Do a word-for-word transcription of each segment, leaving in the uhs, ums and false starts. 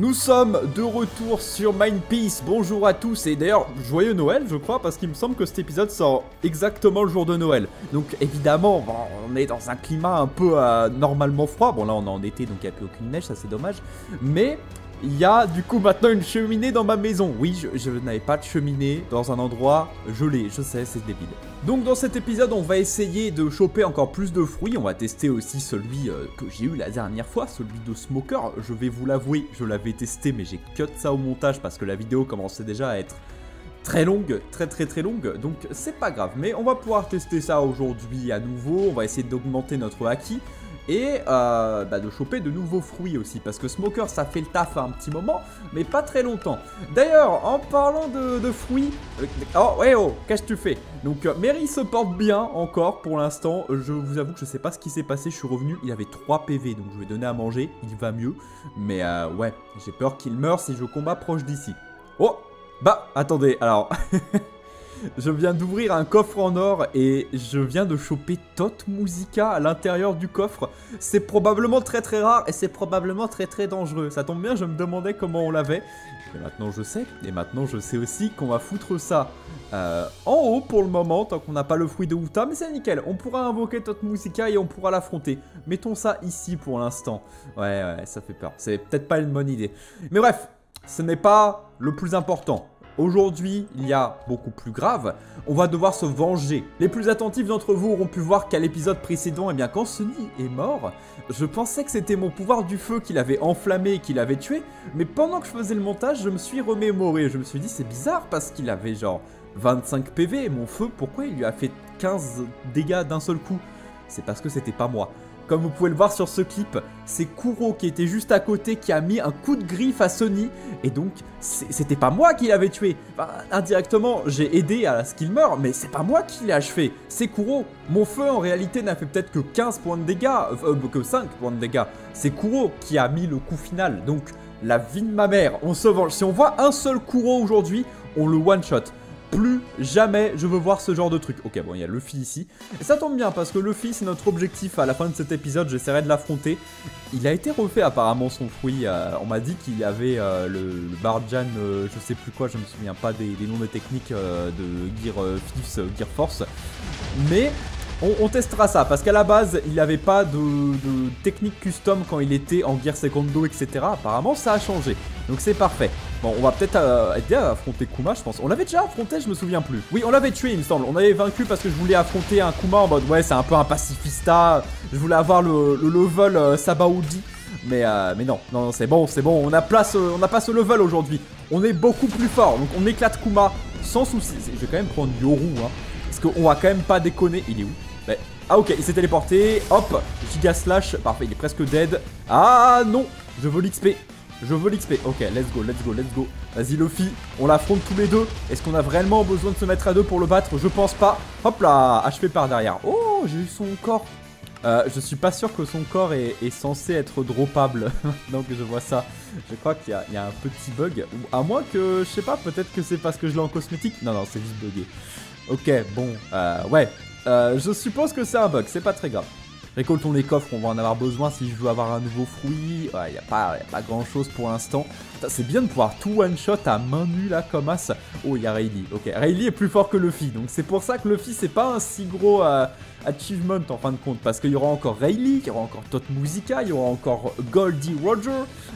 Nous sommes de retour sur Mine Piece, bonjour à tous et d'ailleurs joyeux Noël je crois parce qu'il me semble que cet épisode sort exactement le jour de Noël. Donc évidemment bon, on est dans un climat un peu euh, normalement froid, bon là on est en été donc il n'y a plus aucune neige, ça c'est dommage. Mais il y a du coup maintenant une cheminée dans ma maison, oui je, je n'avais pas de cheminée dans un endroit gelé, je sais c'est débile. Donc dans cet épisode on va essayer de choper encore plus de fruits, on va tester aussi celui euh, que j'ai eu la dernière fois, celui de Smoker, je vais vous l'avouer, je l'avais testé mais j'ai cut ça au montage parce que la vidéo commençait déjà à être très longue, très très très longue, donc c'est pas grave, mais on va pouvoir tester ça aujourd'hui à nouveau, on va essayer d'augmenter notre haki. Et euh, bah de choper de nouveaux fruits aussi, parce que Smoker ça fait le taf à un petit moment, mais pas très longtemps. D'ailleurs, en parlant de, de fruits... Oh, ouais, oh, qu'est-ce que tu fais? Donc, euh, Merry se porte bien encore pour l'instant. Je vous avoue que je sais pas ce qui s'est passé, je suis revenu, il avait trois P V, donc je vais donner à manger, il va mieux. Mais euh, ouais, j'ai peur qu'il meure si je combat proche d'ici. Oh, bah, attendez, alors... Je viens d'ouvrir un coffre en or et je viens de choper Tot Musica à l'intérieur du coffre. C'est probablement très très rare et c'est probablement très très dangereux. Ça tombe bien, je me demandais comment on l'avait. Et maintenant je sais. Et maintenant je sais aussi qu'on va foutre ça euh, en haut pour le moment tant qu'on n'a pas le fruit de Uta. Mais c'est nickel, on pourra invoquer Tot Musica et on pourra l'affronter. Mettons ça ici pour l'instant. Ouais, ouais, ça fait peur. C'est peut-être pas une bonne idée. Mais bref, ce n'est pas le plus important. Aujourd'hui, il y a beaucoup plus grave, on va devoir se venger. Les plus attentifs d'entre vous auront pu voir qu'à l'épisode précédent, eh bien quand Sunny est mort, je pensais que c'était mon pouvoir du feu qui l'avait enflammé et qui l'avait tué, mais pendant que je faisais le montage, je me suis remémoré, je me suis dit c'est bizarre parce qu'il avait genre vingt-cinq P V et mon feu, pourquoi il lui a fait quinze dégâts d'un seul coup? C'est parce que c'était pas moi. Comme vous pouvez le voir sur ce clip, c'est Kuro qui était juste à côté qui a mis un coup de griffe à Sony. Et donc, c'était pas moi qui l'avais tué. Enfin, indirectement, j'ai aidé à ce qu'il meure, mais c'est pas moi qui l'ai achevé. C'est Kuro. Mon feu, en réalité, n'a fait peut-être que quinze points de dégâts, euh, que cinq points de dégâts. C'est Kuro qui a mis le coup final. Donc, la vie de ma mère, on se venge. Si on voit un seul Kuro aujourd'hui, on le one-shot. Plus jamais je veux voir ce genre de truc. Ok, bon, il y a Luffy ici. Et ça tombe bien parce que Luffy, c'est notre objectif à la fin de cet épisode. J'essaierai de l'affronter. Il a été refait apparemment son fruit. Euh, on m'a dit qu'il avait euh, le, le Barjan, euh, je sais plus quoi, je me souviens pas des, des noms des techniques euh, de Gear, euh, Fils, euh, Gear Force. Mais on, on testera ça parce qu'à la base, il n'avait pas de, de technique custom quand il était en Gear Secondo, et cetera. Apparemment, ça a changé. Donc c'est parfait. Bon, on va peut-être euh, aider à affronter Kuma, je pense. On l'avait déjà affronté, je me souviens plus. Oui, on l'avait tué, il me semble. On avait vaincu parce que je voulais affronter un Kuma en mode, ouais, c'est un peu un pacifista. Je voulais avoir le, le level euh, Sabaudi. Mais, euh, mais non, non, non c'est bon, c'est bon. On a, place, euh, on a pas ce level aujourd'hui. On est beaucoup plus fort. Donc on éclate Kuma sans souci. Je vais quand même prendre Yoru, hein. Parce qu'on va quand même pas déconner. Il est où? Bah, ah, ok, il s'est téléporté. Hop, Giga Slash. Parfait, il est presque dead. Ah non, je veux l'X P. Je veux l'X P, ok, let's go, let's go, let's go. Vas-y Luffy, on l'affronte tous les deux. Est-ce qu'on a vraiment besoin de se mettre à deux pour le battre? Je pense pas, hop là, achevé par derrière. Oh, j'ai eu son corps. euh, Je suis pas sûr que son corps est, est censé être droppable. Maintenant que je vois ça, je crois qu'il y, y a un petit bug. Ou à moins que, je sais pas, peut-être que c'est parce que je l'ai en cosmétique. Non, non, c'est juste bugué. Ok, bon, euh, ouais euh, je suppose que c'est un bug, c'est pas très grave. Récoltons les coffres, on va en avoir besoin si je veux avoir un nouveau fruit. Ouais, il n'y a pas, y a pas grand chose pour l'instant. C'est bien de pouvoir tout one-shot à main nue là comme as. Oh, il y a Rayleigh. Ok, Rayleigh est plus fort que Luffy. Donc c'est pour ça que Luffy, c'est pas un si gros euh, achievement en fin de compte. Parce qu'il y aura encore Rayleigh, il y aura encore Tot Musica, il y aura encore Goldie Roger.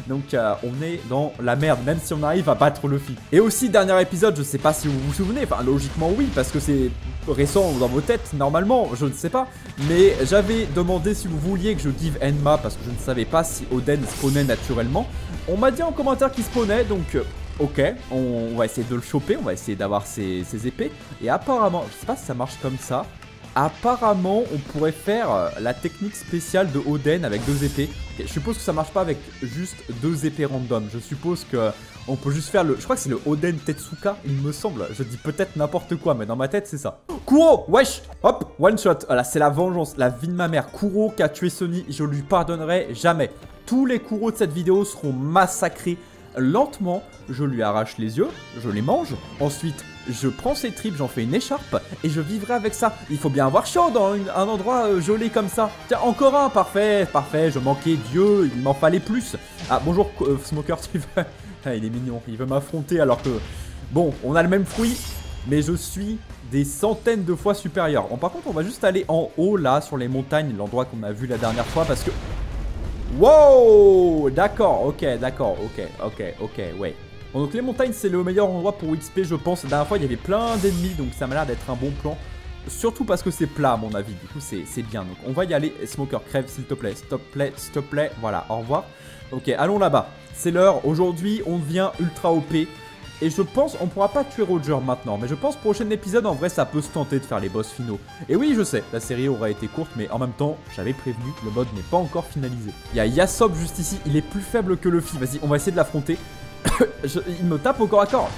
Donc euh, on est dans la merde, même si on arrive à battre Luffy. Et aussi, dernier épisode, je sais pas si vous vous souvenez. Enfin, logiquement, oui, parce que c'est récent dans vos têtes, normalement, je ne sais pas. Mais j'avais demandé si vous vouliez que je give Enma parce que je ne savais pas si Oden spawnait naturellement. On m'a dit en commentaire qu'il spawnait, donc ok, on va essayer de le choper, on va essayer d'avoir ses, ses épées. Et apparemment, je sais pas si ça marche comme ça, apparemment on pourrait faire la technique spéciale de Oden avec deux épées. Okay, je suppose que ça marche pas avec juste deux épées random, je suppose que on peut juste faire le... Je crois que c'est le Oden Tetsuka, il me semble. Je dis peut-être n'importe quoi, mais dans ma tête, c'est ça. Kuro, wesh, hop, one shot. Voilà, c'est la vengeance, la vie de ma mère. Kuro qui a tué Sony, je lui pardonnerai jamais. Tous les Kuro de cette vidéo seront massacrés lentement. Je lui arrache les yeux, je les mange. Ensuite, je prends ces tripes, j'en fais une écharpe et je vivrai avec ça. Il faut bien avoir chaud dans une, un endroit euh, gelé comme ça. Tiens, encore un, parfait, parfait, je manquais, Dieu, il m'en fallait plus. Ah, bonjour, euh, Smoker, tu veux... Ah, il est mignon, il veut m'affronter alors que... Bon, on a le même fruit, mais je suis des centaines de fois supérieur. Bon, par contre, on va juste aller en haut, là, sur les montagnes, l'endroit qu'on a vu la dernière fois, parce que... Wow, d'accord, ok, d'accord, ok, ok, ok, ouais. Bon, donc les montagnes, c'est le meilleur endroit pour X P, je pense. La dernière fois, il y avait plein d'ennemis, donc ça m'a l'air d'être un bon plan. Surtout parce que c'est plat, à mon avis. Du coup, c'est bien. Donc, on va y aller. Smoker, crève, s'il te plaît. S'il te plaît, s'il te plaît. Voilà, au revoir. Ok, allons là-bas. C'est l'heure. Aujourd'hui, on devient ultra O P. Et je pense, on pourra pas tuer Roger maintenant. Mais je pense, prochain épisode, en vrai, ça peut se tenter de faire les boss finaux. Et oui, je sais, la série aura été courte, mais en même temps, j'avais prévenu, le mode n'est pas encore finalisé. Il y a Yasopp juste ici. Il est plus faible que Luffy. Vas-y, on va essayer de l'affronter. je, il me tape au corps à corps.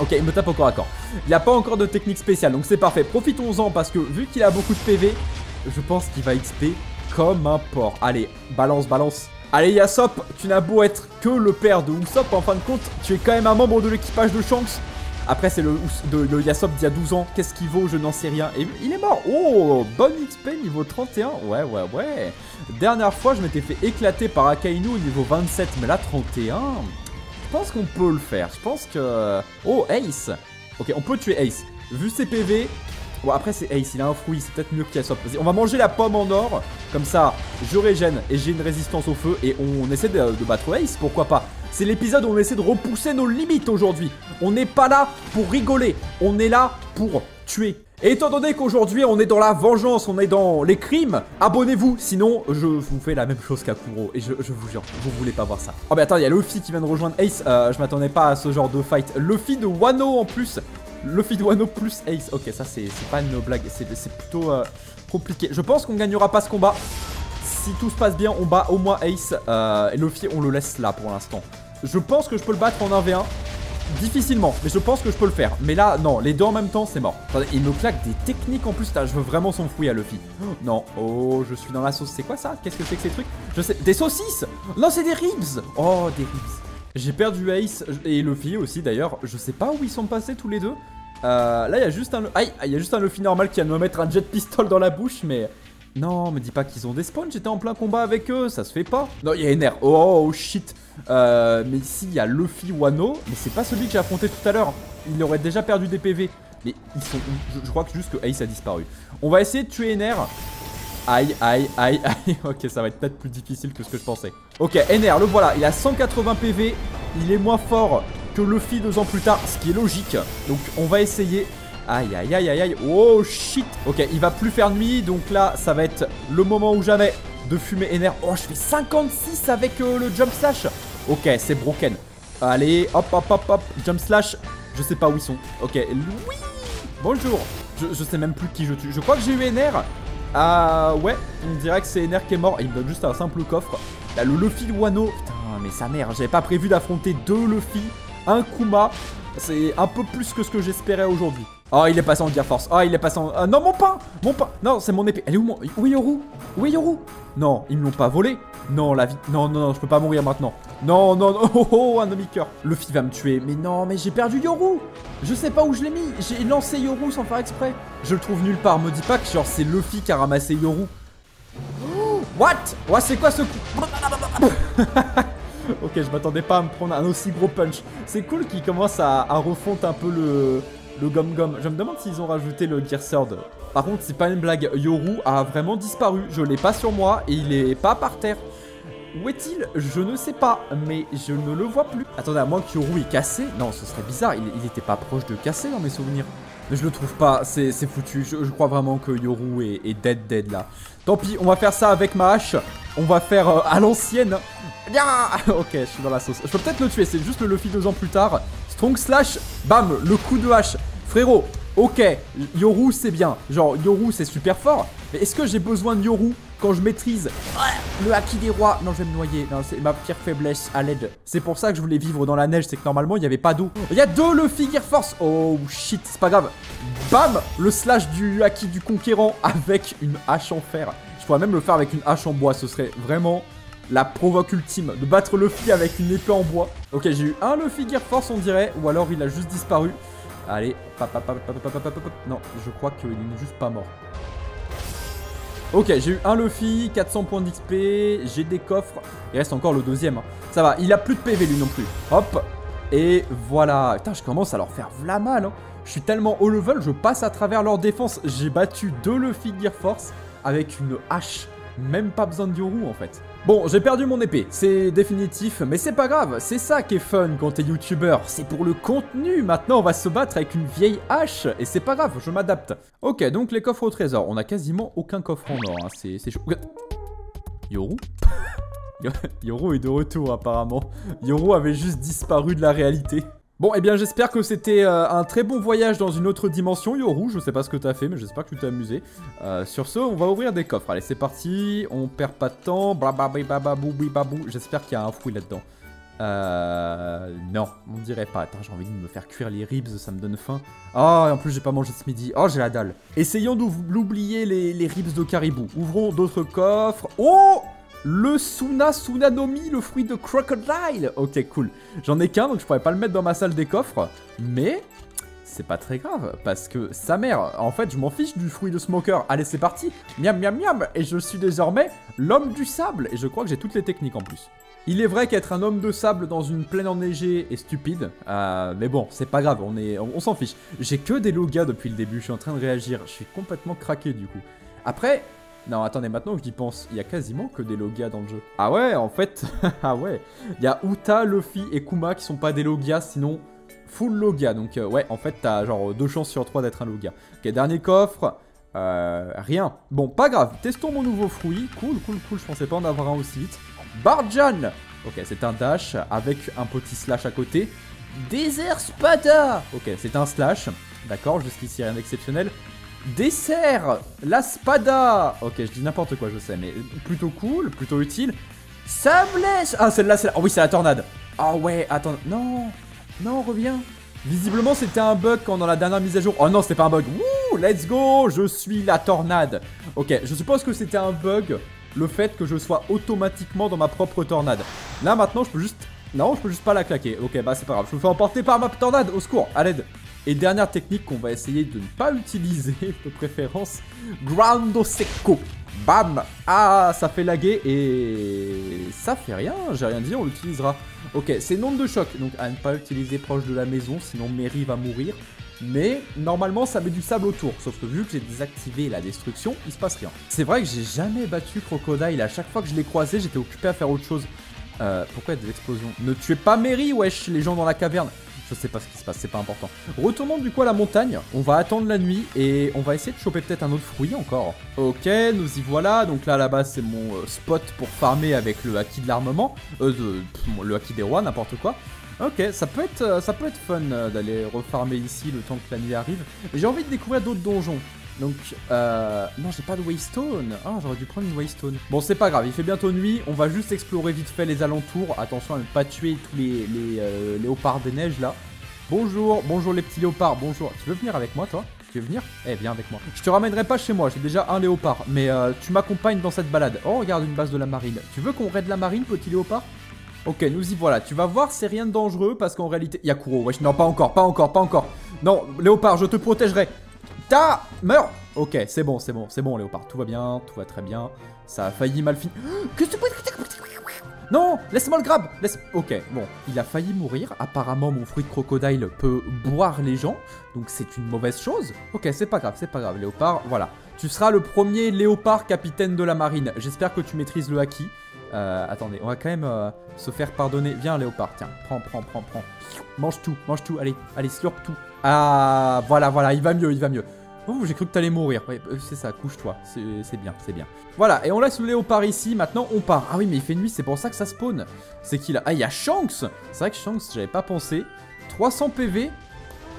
Ok, il me tape au corps à corps. Il n'a pas encore de technique spéciale, donc c'est parfait. Profitons-en parce que vu qu'il a beaucoup de P V, je pense qu'il va X P comme un porc. Allez, balance, balance. Allez, Yasopp, tu n'as beau être que le père de Usopp, en fin de compte, tu es quand même un membre de l'équipage de Shanks. Après, c'est le, le, le Yasopp d'il y a douze ans. Qu'est-ce qu'il vaut? Je n'en sais rien. Et il est mort. Oh, bonne X P, niveau trente et un. Ouais, ouais, ouais. Dernière fois, je m'étais fait éclater par Akainu au niveau vingt-sept, mais là, trente et un... Je pense qu'on peut le faire, je pense que... Oh, Ace. Ok, on peut tuer Ace. Vu ses P V... Bon, après, c'est Ace, il a un fruit, c'est peut-être mieux qu'il Yasopp. On va manger la pomme en or, comme ça, je régène et j'ai une résistance au feu et on essaie de, de battre Ace, pourquoi pas. C'est l'épisode où on essaie de repousser nos limites aujourd'hui. On n'est pas là pour rigoler, on est là pour tuer. Et étant donné qu'aujourd'hui on est dans la vengeance, on est dans les crimes, abonnez-vous, sinon je vous fais la même chose qu'à Kuro, et je, je vous jure, vous voulez pas voir ça. Oh mais attends, il y a Luffy qui vient de rejoindre Ace, euh, je m'attendais pas à ce genre de fight. Luffy de Wano en plus, Luffy de Wano plus Ace, ok ça c'est pas une blague, c'est plutôt euh, compliqué. Je pense qu'on gagnera pas ce combat, si tout se passe bien on bat au moins Ace, euh, et Luffy on le laisse là pour l'instant. Je pense que je peux le battre en un v un. Difficilement, mais je pense que je peux le faire. Mais là, non, les deux en même temps, c'est mort. Attendez, il me claque des techniques en plus. Là, je veux vraiment son fruit à Luffy. Non, oh, je suis dans la sauce. C'est quoi ça? Qu'est-ce que c'est que ces trucs? Je sais, des saucisses? Non, c'est des ribs. Oh, des ribs. J'ai perdu Ace et Luffy aussi d'ailleurs. Je sais pas où ils sont passés tous les deux. Euh, là, il y a juste un... Aïe, il y a juste un Luffy normal qui vient de me mettre un jet pistol dans la bouche, mais... Non, me dis pas qu'ils ont des spawns, j'étais en plein combat avec eux, ça se fait pas. Non, il y a Ener, oh, oh shit. Euh, mais ici, il y a Luffy Wano, mais c'est pas celui que j'ai affronté tout à l'heure. Il aurait déjà perdu des P V. Mais ils sont où? je, je crois que juste que Ace a disparu. On va essayer de tuer Ener. Aïe, aïe, aïe, aïe. Ok, ça va être peut-être plus difficile que ce que je pensais. Ok, Ener, le voilà, il a cent quatre-vingts P V. Il est moins fort que Luffy deux ans plus tard, ce qui est logique. Donc, on va essayer... Aïe, aïe, aïe, aïe, aïe, oh shit. Ok, il va plus faire nuit, donc là, ça va être le moment ou jamais de fumer Ener. Oh, je fais cinquante-six avec euh, le Jump Slash. Ok, c'est broken. Allez, hop, hop, hop, hop, Jump Slash. Je sais pas où ils sont. Ok, oui, bonjour. Je, je sais même plus qui je tue. Je crois que j'ai eu Ener. Ah, euh, ouais, on dirait que c'est Ener qui est mort. Il me donne juste un simple coffre. Là, le Luffy de Wano. Putain, mais sa mère, j'avais pas prévu d'affronter deux Luffy, un Kuma. C'est un peu plus que ce que j'espérais aujourd'hui. Oh, il est passé en Gear Force. Oh, il est passé en... Ah, non, mon pain. Mon pain. Non, c'est mon épée. Elle est où, mon... Où est Yoru? Où est Yoru? Non, ils me l'ont pas volé. Non, la vie... Non, non, non, je peux pas mourir maintenant. Non, non, non. Oh, oh, un demi-cœur. Luffy va me tuer. Mais non, mais j'ai perdu Yoru. Je sais pas où je l'ai mis. J'ai lancé Yoru sans faire exprès. Je le trouve nulle part. Me dis pas que genre c'est Luffy qui a ramassé Yoru. What? Ouais, c'est quoi ce coup? Ok, je m'attendais pas à me prendre un aussi gros punch. C'est cool qu'il commence à, à refondre un peu le... Le gom-gom. Je me demande s'ils ont rajouté le Gear Sword. Par contre, c'est pas une blague. Yoru a vraiment disparu. Je l'ai pas sur moi et il est pas par terre. Où est-il? Je ne sais pas, mais je ne le vois plus. Attendez, à moins que Yoru est cassé. Non, ce serait bizarre. Il, il était pas proche de casser dans mes souvenirs. Mais je le trouve pas. C'est foutu. Je, je crois vraiment que Yoru est, est dead dead là. Tant pis, on va faire ça avec ma hache. On va faire euh, à l'ancienne. Ah ok, je suis dans la sauce. Je peux peut-être le tuer. C'est juste le Luffy deux ans plus tard. Strong Slash. Bam, le coup de hache. Frérot, ok, Yoru c'est bien. Genre, Yoru c'est super fort. Mais est-ce que j'ai besoin de Yoru quand je maîtrise le Haki des rois? Non, je vais me noyer. Non, c'est ma pire faiblesse à l'aide. C'est pour ça que je voulais vivre dans la neige. C'est que normalement, il n'y avait pas d'eau. Il y a deux Luffy Gear Force. Oh shit, c'est pas grave. Bam, le slash du Haki du conquérant avec une hache en fer. Je pourrais même le faire avec une hache en bois. Ce serait vraiment la provoque ultime de battre Luffy avec une épée en bois. Ok, j'ai eu un Luffy Gear Force, on dirait. Ou alors, il a juste disparu. Allez, pap, pap, pap, pap, pap, pap, pap. Non, je crois qu'il n'est juste pas mort. Ok, j'ai eu un Luffy, quatre cents points d'X P, j'ai des coffres. Il reste encore le deuxième. Hein. Ça va, il a plus de P V lui non plus. Hop, et voilà. Putain, je commence à leur faire vla mal. Hein. Je suis tellement haut level, je passe à travers leur défense. J'ai battu deux Luffy Gear Force avec une hache. Même pas besoin de Yoru en fait. Bon, j'ai perdu mon épée, c'est définitif, mais c'est pas grave, c'est ça qui est fun quand t'es youtubeur, c'est pour le contenu. Maintenant on va se battre avec une vieille hache, et c'est pas grave, je m'adapte. Ok, donc les coffres au trésor, on a quasiment aucun coffre en or, hein. C'est chaud. Yoru Yoru est de retour apparemment, Yoru avait juste disparu de la réalité. Bon, eh bien j'espère que c'était euh, un très bon voyage dans une autre dimension, Yoru, je sais pas ce que t'as fait, mais j'espère que tu t'es amusé. Euh, sur ce, on va ouvrir des coffres. Allez, c'est parti, on perd pas de temps. J'espère qu'il y a un fruit là-dedans. Euh... Non, on dirait pas. Attends, j'ai envie de me faire cuire les ribs, ça me donne faim. Ah, oh, en plus j'ai pas mangé ce midi. Oh, j'ai la dalle. Essayons d'oublier les, les ribs de caribou. Ouvrons d'autres coffres. Oh! Le Suna Suna Nomi, le fruit de Crocodile. Ok, cool. J'en ai qu'un, donc je pourrais pas le mettre dans ma salle des coffres. Mais c'est pas très grave, parce que sa mère, en fait, je m'en fiche du fruit de Smoker. Allez, c'est parti. Miam, miam, miam. Et je suis désormais l'homme du sable. Et je crois que j'ai toutes les techniques en plus. Il est vrai qu'être un homme de sable dans une plaine enneigée est stupide. Euh, mais bon, c'est pas grave, on est, on, on s'en fiche. J'ai que des logas depuis le début, je suis en train de réagir. Je suis complètement craqué du coup. Après... Non, attendez, maintenant que j'y pense, il y a quasiment que des logias dans le jeu. Ah ouais, en fait, ah ouais. Il y a Uta, Luffy et Kuma qui sont pas des logias, sinon full logia. Donc euh, ouais, en fait, t'as genre deux chances sur trois d'être un logia. Ok, dernier coffre, euh, rien. Bon, pas grave, testons mon nouveau fruit. Cool, cool, cool, je pensais pas en avoir un aussi vite. Barjan. Ok, c'est un dash avec un petit slash à côté. Desert Spada. Ok, c'est un slash. D'accord, jusqu'ici rien d'exceptionnel. Dessert, la spada. Ok, je dis n'importe quoi, je sais, mais plutôt cool, plutôt utile. Ça blesse. Ah, celle-là, celle-là. Oh oui, c'est la tornade. Ah ouais, attends. Non, non, reviens. Visiblement, c'était un bug quand dans la dernière mise à jour. Oh non, c'était pas un bug. Wouh, let's go, je suis la tornade. Ok, je suppose que c'était un bug, le fait que je sois automatiquement dans ma propre tornade. Là, maintenant, je peux juste... Non, je peux juste pas la claquer. Ok, bah c'est pas grave. Je me fais emporter par ma tornade. Au secours, à l'aide. Et dernière technique qu'on va essayer de ne pas utiliser, de préférence, Ground Seco. Bam. Ah, ça fait laguer et ça fait rien, j'ai rien dit, on l'utilisera. Ok, c'est nombre de choc, donc à ne pas utiliser proche de la maison, sinon Merry va mourir. Mais normalement ça met du sable autour, sauf que vu que j'ai désactivé la destruction, il se passe rien. C'est vrai que j'ai jamais battu Crocodile, à chaque fois que je l'ai croisé, j'étais occupé à faire autre chose. Euh, pourquoi il y a des explosions? Ne tuez pas Merry, wesh, les gens dans la caverne. Je sais pas ce qui se passe, c'est pas important. Retournons du coup à la montagne, on va attendre la nuit et on va essayer de choper peut-être un autre fruit encore. Ok, nous y voilà, donc là là-bas c'est mon spot pour farmer avec le haki de l'armement, euh, de, pff, le haki des rois, n'importe quoi. Ok, ça peut être, ça peut être fun d'aller refarmer ici le temps que la nuit arrive. J'ai envie de découvrir d'autres donjons. Donc, euh... non, j'ai pas de Waystone. Ah, j'aurais dû prendre une Waystone. Bon, c'est pas grave, il fait bientôt nuit. On va juste explorer vite fait les alentours. Attention à ne pas tuer tous les, les euh, léopards des neiges, là. Bonjour, bonjour les petits léopards, bonjour. Tu veux venir avec moi, toi? Tu veux venir? Eh, viens avec moi. Je te ramènerai pas chez moi, j'ai déjà un léopard. Mais euh, tu m'accompagnes dans cette balade. Oh, regarde une base de la marine. Tu veux qu'on raide la marine, petit léopard? Ok, nous y voilà. Tu vas voir, c'est rien de dangereux parce qu'en réalité... Y'a Kuro, wesh. Non, pas encore, pas encore, pas encore. Non, léopard, je te protégerai. Ta meurs. Ok, c'est bon, c'est bon, c'est bon, léopard. Tout va bien, tout va très bien. Ça a failli mal finir. Non, laisse-moi le grab. Laisse... Ok, bon, il a failli mourir. Apparemment, mon fruit de crocodile peut boire les gens. Donc, c'est une mauvaise chose. Ok, c'est pas grave, c'est pas grave, léopard. Voilà. Tu seras le premier léopard capitaine de la marine. J'espère que tu maîtrises le haki. Euh, attendez, on va quand même euh, se faire pardonner. Viens, léopard, tiens, prends, prends, prends, prends. Mange tout, mange tout, allez, allez, slurp tout. Ah, voilà, voilà, il va mieux, il va mieux. Ouh, j'ai cru que t'allais mourir. Ouais, c'est ça, couche-toi, c'est bien, c'est bien. Voilà, et on laisse le léopard ici, maintenant on part. Ah oui, mais il fait nuit, c'est pour ça que ça spawn. C'est qui là? Ah, il y a Shanks. C'est vrai que Shanks, j'avais pas pensé. trois cents P V,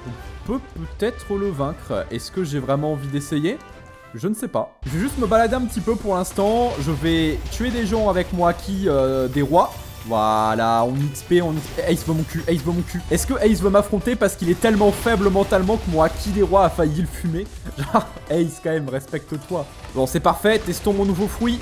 on peut peut-être le vaincre. Est-ce que j'ai vraiment envie d'essayer? Je ne sais pas. Je vais juste me balader un petit peu pour l'instant. Je vais tuer des gens avec moi qui... Euh, des rois. Voilà, on X P, on X P. Ace veut mon cul, Ace veut mon cul. Est-ce que Ace veut m'affronter parce qu'il est tellement faible mentalement que mon haki des rois a failli le fumer? Genre, Ace quand même, respecte-toi. Bon, c'est parfait, testons mon nouveau fruit.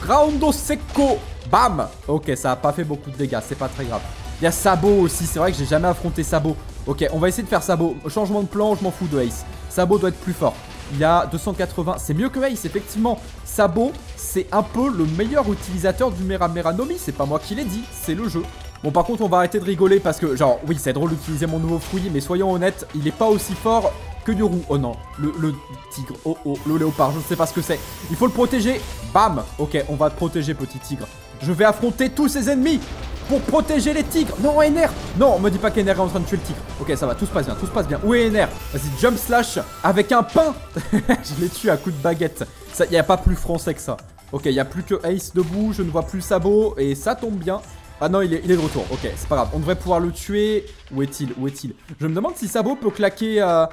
Ground Seco. Bam. Ok, ça a pas fait beaucoup de dégâts, c'est pas très grave. Il y a Sabo aussi, c'est vrai que j'ai jamais affronté Sabo. Ok, on va essayer de faire Sabo. Changement de plan, je m'en fous de Ace. Sabo doit être plus fort. Il a deux cent quatre-vingts. C'est mieux que Ace, effectivement. Sabo, c'est un peu le meilleur utilisateur du Mera Mera Nomi. C'est pas moi qui l'ai dit, c'est le jeu. Bon, par contre, on va arrêter de rigoler parce que, genre, oui, c'est drôle d'utiliser mon nouveau fruit, mais soyons honnêtes, il est pas aussi fort que Yoru. Oh non, le, le tigre, oh oh, le léopard, je ne sais pas ce que c'est. Il faut le protéger. Bam. Ok, on va te protéger, petit tigre. Je vais affronter tous ses ennemis pour protéger les tigres. Non, Ener. Non, on me dit pas qu'Ener est en train de tuer le tigre. Ok, ça va, tout se passe bien, tout se passe bien. Où est Ener? Vas-y, jump slash avec un pain. Je l'ai tué à coup de baguette. Ça, y a pas plus français que ça. Ok, il y a plus que Ace debout, je ne vois plus Sabo, et ça tombe bien. Ah non, il est, il est de retour. Ok, c'est pas grave. On devrait pouvoir le tuer. Où est-il? Où est-il? Je me demande si Sabo peut claquer euh,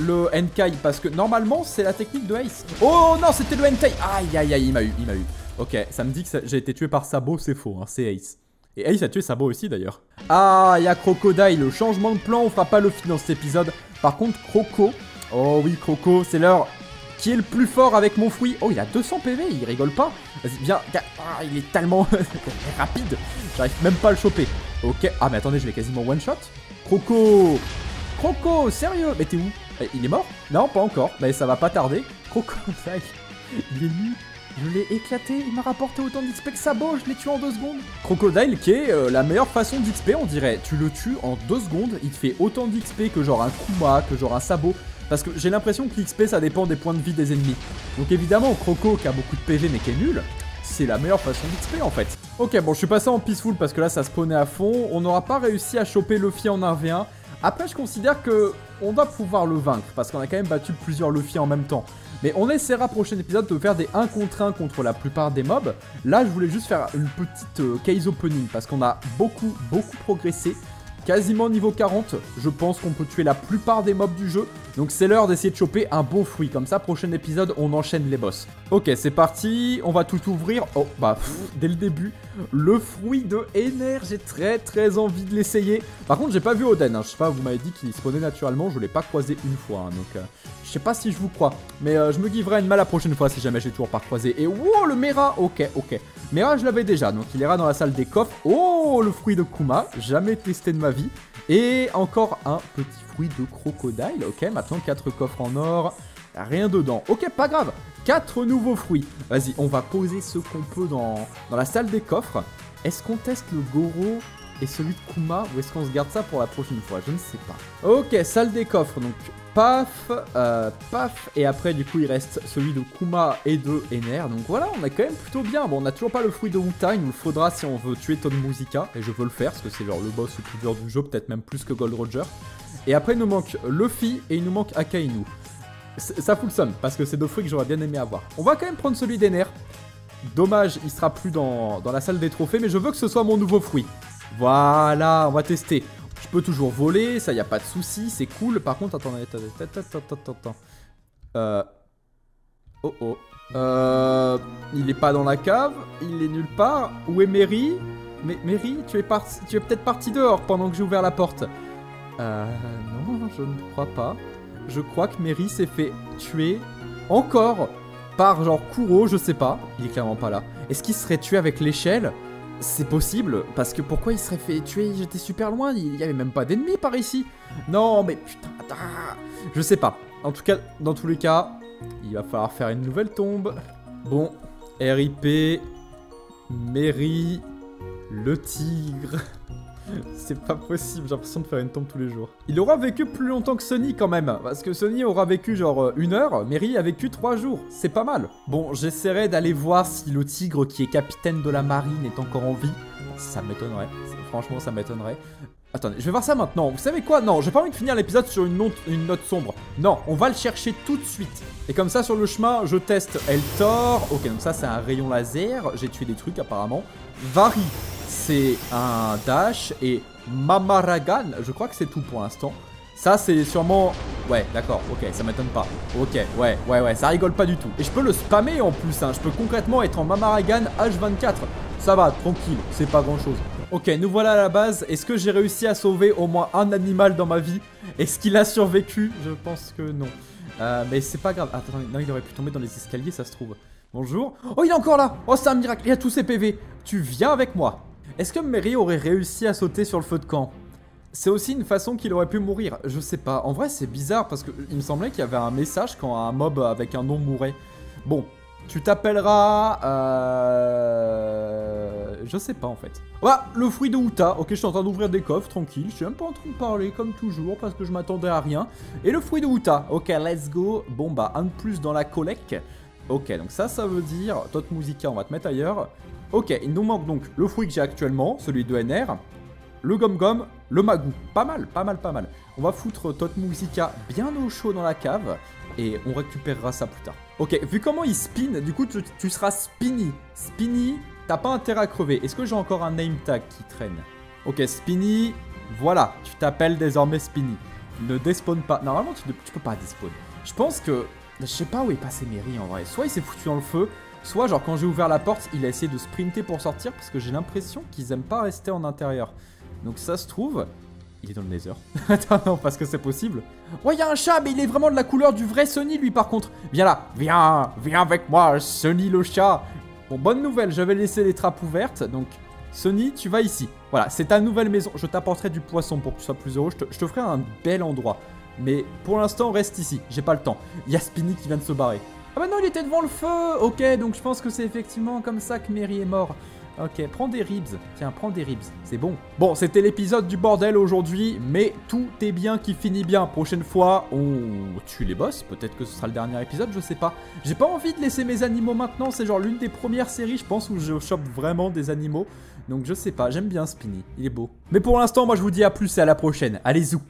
le Henkai. Parce que normalement, c'est la technique de Ace. Oh non, c'était le Henkai. Aïe, aïe, aïe, il m'a eu. Il m'a eu. Ok, ça me dit que ça... j'ai été tué par Sabo. C'est faux, hein, c'est Ace. Et Ace a tué Sabo aussi, d'ailleurs. Ah, il y a Crocodile. Le changement de plan, on fera pas le film dans cet épisode. Par contre, Croco. Oh oui, Croco, c'est l'heure. Qui est le plus fort avec mon fruit? Oh, il a deux cents P V, il rigole pas. Vas-y, viens. Ah, il est tellement rapide. J'arrive même pas à le choper. Ok. Ah, mais attendez, je l'ai quasiment one-shot. Croco. Croco, sérieux. Mais t'es où? Il est mort? Non, pas encore. Mais ça va pas tarder. Croco, il est nu. Je l'ai éclaté, il m'a rapporté autant d'X P que Sabo, je l'ai tué en deux secondes. Crocodile qui est euh, la meilleure façon d'X P, on dirait. Tu le tues en deux secondes, il te fait autant d'X P que genre un Kuma, que genre un Sabo. Parce que j'ai l'impression que l'X P ça dépend des points de vie des ennemis. Donc évidemment, Croco qui a beaucoup de P V mais qui est nul, c'est la meilleure façon d'X P en fait. Ok, bon je suis passé en peaceful parce que là ça spawnait à fond. On n'aura pas réussi à choper Luffy en un v un. Après je considère que on doit pouvoir le vaincre parce qu'on a quand même battu plusieurs Luffy en même temps. Mais on essaiera prochain épisode de faire des un contre un contre la plupart des mobs. Là, je voulais juste faire une petite euh, case opening parce qu'on a beaucoup, beaucoup progressé. Quasiment niveau quarante, je pense qu'on peut tuer la plupart des mobs du jeu. Donc c'est l'heure d'essayer de choper un bon fruit. Comme ça, prochain épisode, on enchaîne les boss. Ok, c'est parti, on va tout ouvrir. Oh, bah, pff, dès le début, le fruit de Ener, j'ai très très envie de l'essayer. Par contre, j'ai pas vu Oden, hein. Je sais pas, vous m'avez dit qu'il spawnait naturellement. Je l'ai pas croisé une fois, hein. Donc... Euh... je sais pas si je vous crois, mais euh, je me guiverai à une main la prochaine fois si jamais j'ai toujours pas croisé. Et wow, le Mera, ok, ok. Mera, je l'avais déjà, donc il ira dans la salle des coffres. Oh, le fruit de Kuma, jamais testé de ma vie. Et encore un petit fruit de Crocodile, ok, maintenant quatre coffres en or, rien dedans. Ok, pas grave, quatre nouveaux fruits. Vas-y, on va poser ce qu'on peut dans, dans la salle des coffres. Est-ce qu'on teste le Goro ? Et celui de Kuma, ou est-ce qu'on se garde ça pour la prochaine fois? Je ne sais pas. Ok, salle des coffres, donc paf, euh, paf, et après du coup il reste celui de Kuma et de Ener, donc voilà, on est quand même plutôt bien. Bon, on n'a toujours pas le fruit de Wuta, il nous le faudra si on veut tuer Tot Musica, et je veux le faire, parce que c'est genre le boss le plus dur du jeu, peut-être même plus que Gold Roger. Et après il nous manque Luffy, et il nous manque Akainu. Ça fout le somme, parce que c'est deux fruits que j'aurais bien aimé avoir. On va quand même prendre celui d'Ener. Dommage, il sera plus dans, dans la salle des trophées, mais je veux que ce soit mon nouveau fruit. Voilà, on va tester. Je peux toujours voler, ça y a pas de souci, c'est cool. Par contre, attendez, attendez, attendez, attendez, attendez. Euh... Oh oh. Euh... Il est pas dans la cave, il est nulle part. Où est Merry? Mais Merry, tu es, par... tu es peut-être parti dehors pendant que j'ai ouvert la porte. Euh... Non, je ne crois pas. Je crois que Merry s'est fait tuer encore par genre Kuro, je sais pas. Il est clairement pas là. Est-ce qu'il serait tué avec l'échelle ? C'est possible, parce que pourquoi il serait fait tuer? J'étais super loin, il n'y avait même pas d'ennemis par ici. Non, mais putain, ah, je sais pas. En tout cas, dans tous les cas, il va falloir faire une nouvelle tombe. Bon, R I P, Merry, le tigre. C'est pas possible, j'ai l'impression de faire une tombe tous les jours. Il aura vécu plus longtemps que Sony quand même, parce que Sony aura vécu genre une heure, Merry a vécu trois jours, c'est pas mal. Bon, j'essaierai d'aller voir si le tigre qui est capitaine de la marine est encore en vie. Ça m'étonnerait, franchement ça m'étonnerait. Attendez, je vais voir ça maintenant, vous savez quoi? Non, j'ai pas envie de finir l'épisode sur une note, une note sombre. Non, on va le chercher tout de suite. Et comme ça sur le chemin, je teste Eltor. Ok, donc ça c'est un rayon laser, j'ai tué des trucs apparemment. Varie. C'est un dash et Mamaragan, je crois que c'est tout pour l'instant. Ça c'est sûrement... Ouais d'accord, ok, ça m'étonne pas. Ok, ouais, ouais, ouais, ça rigole pas du tout. Et je peux le spammer en plus, hein. Je peux concrètement être en Mamaragan H vingt-quatre. Ça va, tranquille, c'est pas grand chose. Ok, nous voilà à la base. Est-ce que j'ai réussi à sauver au moins un animal dans ma vie? Est-ce qu'il a survécu? Je pense que non. Euh, mais c'est pas grave. Attends, non, il aurait pu tomber dans les escaliers, ça se trouve. Bonjour. Oh, il est encore là. Oh, c'est un miracle, il a tous ses P V. Tu viens avec moi. Est-ce que Merry aurait réussi à sauter sur le feu de camp? C'est aussi une façon qu'il aurait pu mourir, je sais pas. En vrai, c'est bizarre parce qu'il me semblait qu'il y avait un message quand un mob avec un nom mourait. Bon, tu t'appelleras... Euh... Je sais pas en fait. Voilà, le fruit de Uta. Ok, je suis en train d'ouvrir des coffres, tranquille. Je suis même pas en train de parler comme toujours parce que je m'attendais à rien. Et le fruit de Uta. Ok, let's go. Bon bah, un de plus dans la collecte. Ok, donc ça, ça veut dire... Tot Musica, on va te mettre ailleurs. Ok, il nous manque donc le fruit que j'ai actuellement, celui de Ener. Le gom-gom, le magou. Pas mal, pas mal, pas mal. On va foutre Tot Musica bien au chaud dans la cave. Et on récupérera ça plus tard. Ok, vu comment il spin, du coup, tu, tu seras Spinny. Spinny, t'as pas intérêt à crever. Est-ce que j'ai encore un name tag qui traîne? Ok, Spinny, voilà. Tu t'appelles désormais Spinny. Ne despawn pas. Normalement, tu, tu peux pas despawn. Je pense que... Je sais pas où est passé Merry en vrai. Soit il s'est foutu dans le feu... Soit, genre, quand j'ai ouvert la porte, il a essayé de sprinter pour sortir parce que j'ai l'impression qu'ils aiment pas rester en intérieur. Donc, ça se trouve... Il est dans le Nether. Attends, non, parce que c'est possible. Ouais, il y a un chat, mais il est vraiment de la couleur du vrai Sony, lui, par contre. Viens là, viens, viens avec moi, Sony le chat. Bon, bonne nouvelle, j'avais laissé les trappes ouvertes, donc... Sony, tu vas ici. Voilà, c'est ta nouvelle maison. Je t'apporterai du poisson pour que tu sois plus heureux. Je te, je te ferai un bel endroit. Mais pour l'instant, reste ici. J'ai pas le temps. Il y a Spinny qui vient de se barrer. Ah bah non, il était devant le feu. Ok, donc je pense que c'est effectivement comme ça que Merry est mort. Ok, prends des ribs. Tiens, prends des ribs, c'est bon. Bon, c'était l'épisode du bordel aujourd'hui, mais tout est bien qui finit bien. Prochaine fois, on tue les boss. Peut-être que ce sera le dernier épisode, je sais pas. J'ai pas envie de laisser mes animaux maintenant. C'est genre l'une des premières séries, je pense, où je chope vraiment des animaux. Donc je sais pas, j'aime bien Spinny, il est beau. Mais pour l'instant, moi je vous dis à plus et à la prochaine. Allez zou.